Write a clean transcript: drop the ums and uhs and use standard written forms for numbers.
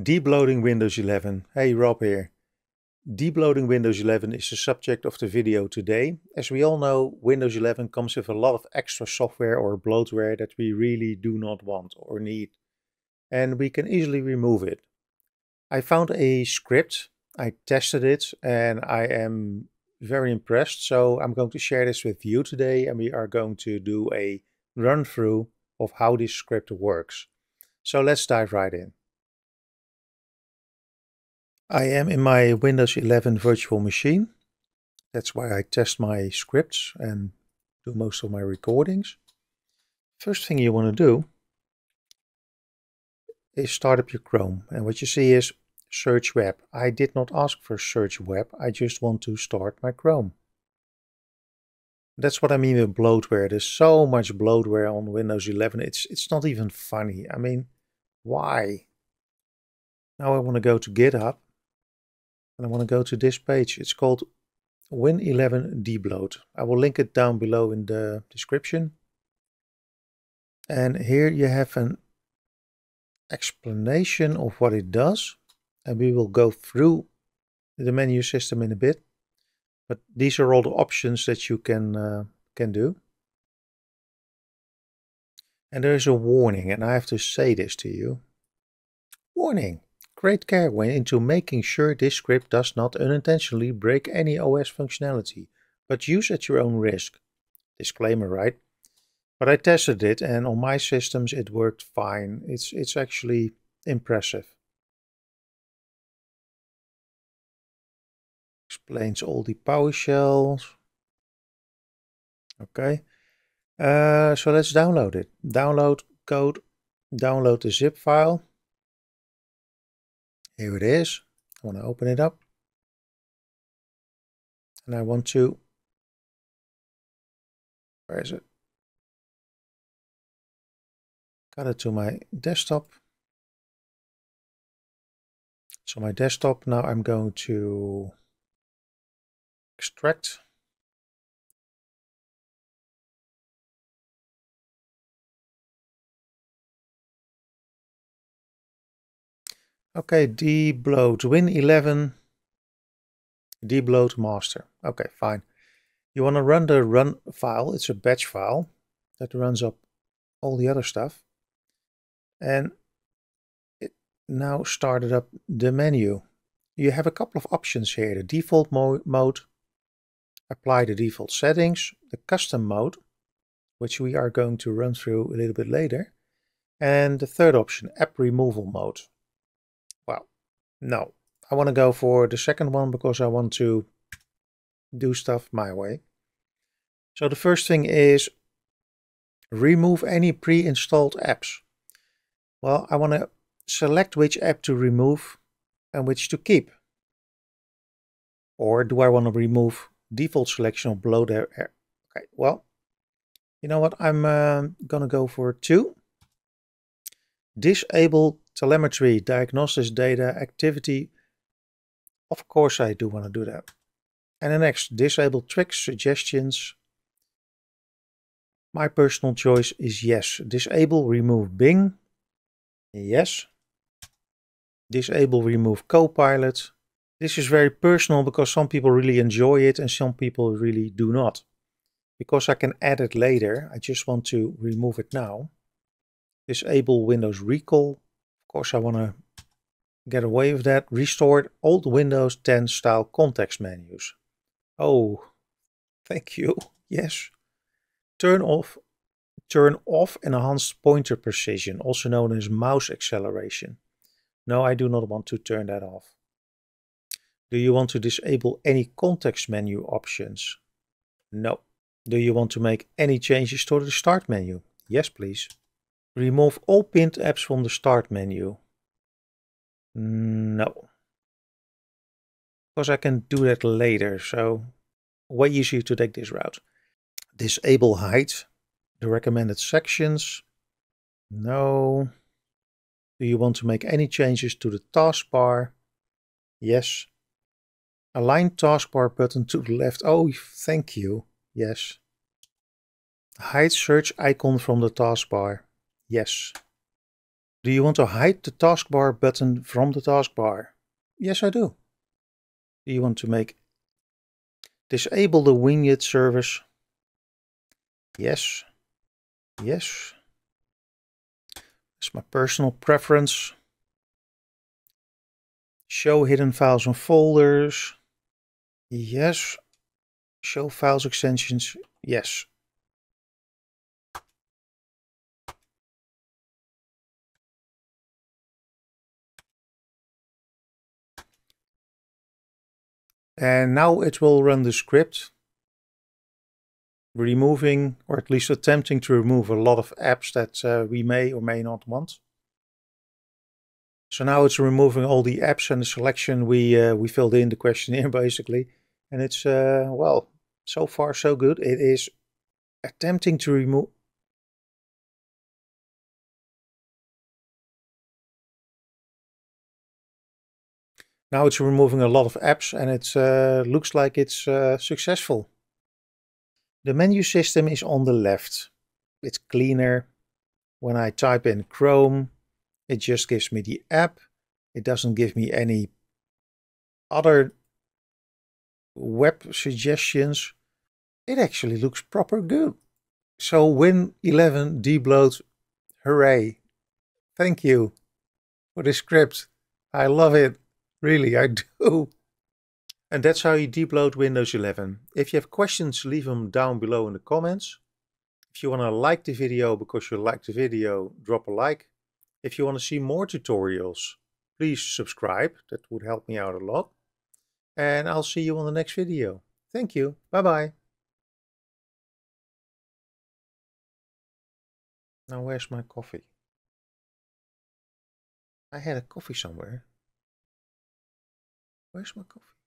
Debloating Windows 11. Hey, Rob here. Debloating Windows 11 is the subject of the video today. As we all know, Windows 11 comes with a lot of extra software or bloatware that we really do not want or need, and we can easily remove it. I found a script, I tested it, and I am very impressed, so I'm going to share this with you today, and we are going to do a run-through of how this script works. So let's dive right in. I am in my Windows 11 virtual machine. That's why I test my scripts and do most of my recordings. First thing you want to do is start up your Chrome. And what you see is search web. I did not ask for search web. I just want to start my Chrome. That's what I mean with bloatware. There's so much bloatware on Windows 11. It's not even funny. I mean, why? Now I want to go to GitHub. And I want to go to this page. It's called Win11Debloat. I will link it down below in the description. And here you have an explanation of what it does. And we will go through the menu system in a bit. But these are all the options that you can do. And there is a warning, and I have to say this to you. Warning. Great care went into making sure this script does not unintentionally break any OS functionality, but use at your own risk. Disclaimer, right? But I tested it, and on my systems it worked fine. It's actually impressive. Explains all the PowerShells. Okay, so let's download it. Download code, download the zip file. Here it is. I want to open it up. And I want to... Where is it? Got it to my desktop. So my desktop, now I'm going to extract. Okay, debloat, Win11, debloat master. Okay, fine. You want to run the run file. It's a batch file that runs up all the other stuff. And it now started up the menu. You have a couple of options here. The default mode, apply the default settings, the custom mode, which we are going to run through a little bit later. And the third option, app removal mode. No, I want to go for the second one because I want to do stuff my way. So the first thing is remove any pre-installed apps. Well, I want to select which app to remove and which to keep. Or do I want to remove default selection or bloatware? Okay, well, you know what? I'm going to go for 2. Disable telemetry, diagnostics data, activity. Of course I do want to do that. And the next, disable tricks, suggestions. My personal choice is yes. Disable, remove Bing. Yes. Disable, remove Copilot. This is very personal because some people really enjoy it and some people really do not. Because I can add it later, I just want to remove it now. Disable Windows Recall. Of course, I want to get away with that. Restored old Windows 10 style context menus. Oh, thank you. Yes. Turn off enhanced pointer precision, also known as mouse acceleration. No, I do not want to turn that off. Do you want to disable any context menu options? No. Do you want to make any changes to the start menu? Yes, please. Remove all pinned apps from the start menu. No. Because I can do that later, so way easier to take this route. Disable height. The recommended sections. No. Do you want to make any changes to the taskbar? Yes. Align taskbar button to the left. Oh, thank you. Yes. Hide search icon from the taskbar. Yes. Do you want to hide the taskbar button from the taskbar? Yes, I do. Do you want to disable the winget service? Yes. Yes. That's my personal preference. Show hidden files and folders. Yes. Show files extensions. Yes. And now it will run the script, removing, or at least attempting to remove, a lot of apps that we may or may not want. So now it's removing all the apps and the selection we filled in the questionnaire, basically. And it's, well, so far so good. It is attempting to remove... Now it's removing a lot of apps, and it looks like it's successful. The menu system is on the left. It's cleaner. When I type in Chrome, it just gives me the app. It doesn't give me any other web suggestions. It actually looks proper good. So Win11Debloat, hooray. Thank you for the script. I love it. Really, I do. And that's how you debloat Windows 11. If you have questions, leave them down below in the comments. If you want to like the video because you like the video, drop a like. If you want to see more tutorials, please subscribe. That would help me out a lot. And I'll see you on the next video. Thank you. Bye-bye. Now, where's my coffee? I had a coffee somewhere. Where's my coffee?